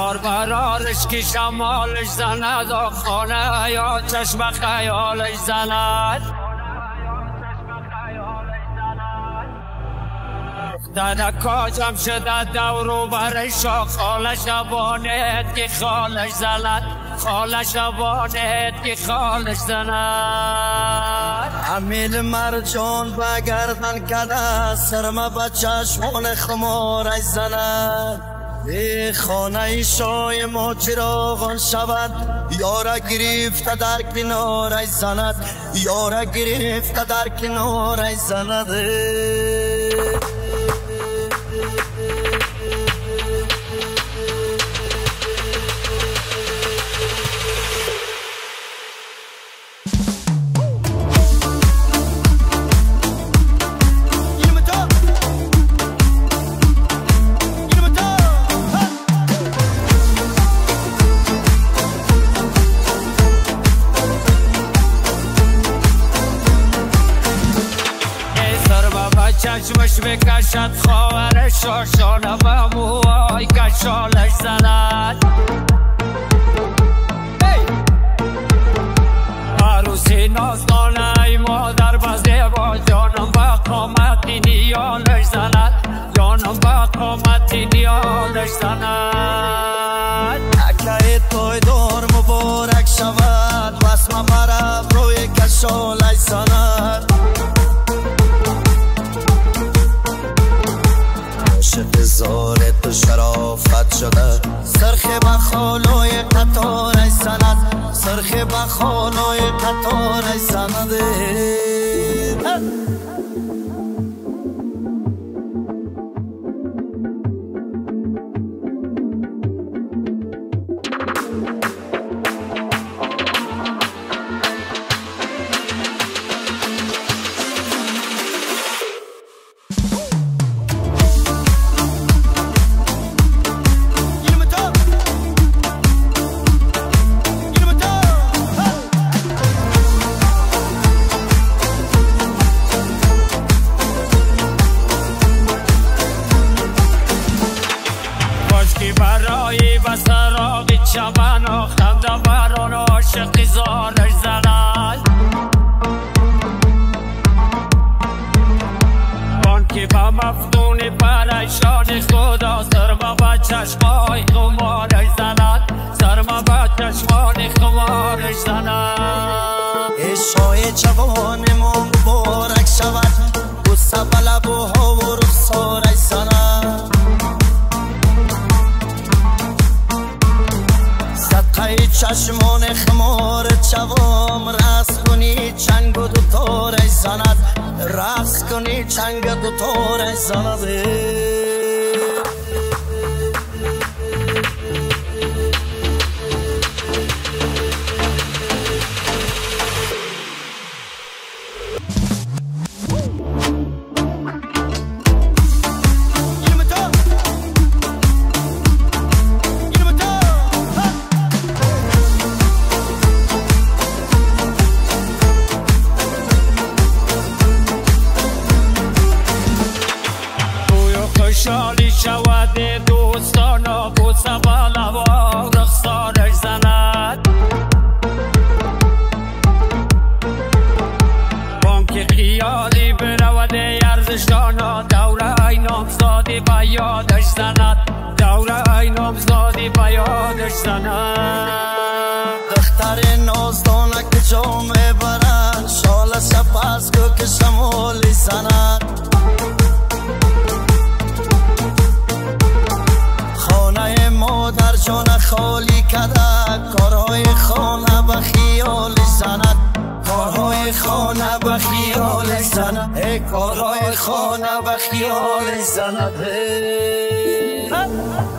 قرارش که شمالش زند خانه حیاتش و خیالش زند درکاجم شده دورو برشا خالش بانت که خالش زند خالش بانت که خالش زند امیل مرجان بگردن کده سرمه بچشمان خمارش زند به خانه شای ما چراغان شود یارا گرفته در کنارش زند یارا گرفته در کنارش زند چشمش بکشد خواهرش آشانه و موهای کشالش زند عروسی نازدانه ای مادر بزده با جانم و قامتی نیالش زند جانم و قامتی نیالش زند اکه توی دار مبارک شود واسم مرم روی کشالش زند زارت تو شرافت شده سرخ بخالوی قطارش زند سرخ بخالوی قطارش زنده برای بسراغ چمن آخنده بران عاشقی زارش زند آن که به مفتون پریشان خدا سرمه به چشمای خمارش زند سرمه به چشمان خمارش زند عشقای جوان ما مبارک شود بوسه به لبوها و رخسارش زند چشمان خمار چوام رقص کنی چنگ و دوتارش زند رقص کنی چنگ و دوتارش زند شالی شود دوستان و بوسه به لبا رخسارش زند بانک خیالی برود ارزشدان و دوره ای نامزادی به یادش زند دوره ای نامزادی به یادش زند دختر نازدانه که جا میبرد شاله شپس گو که شمالی زند مادر جان خالی کده کارهای خانه به خیال زند کارهای خانه به خیال زند ای کارهای خانه به خیال زند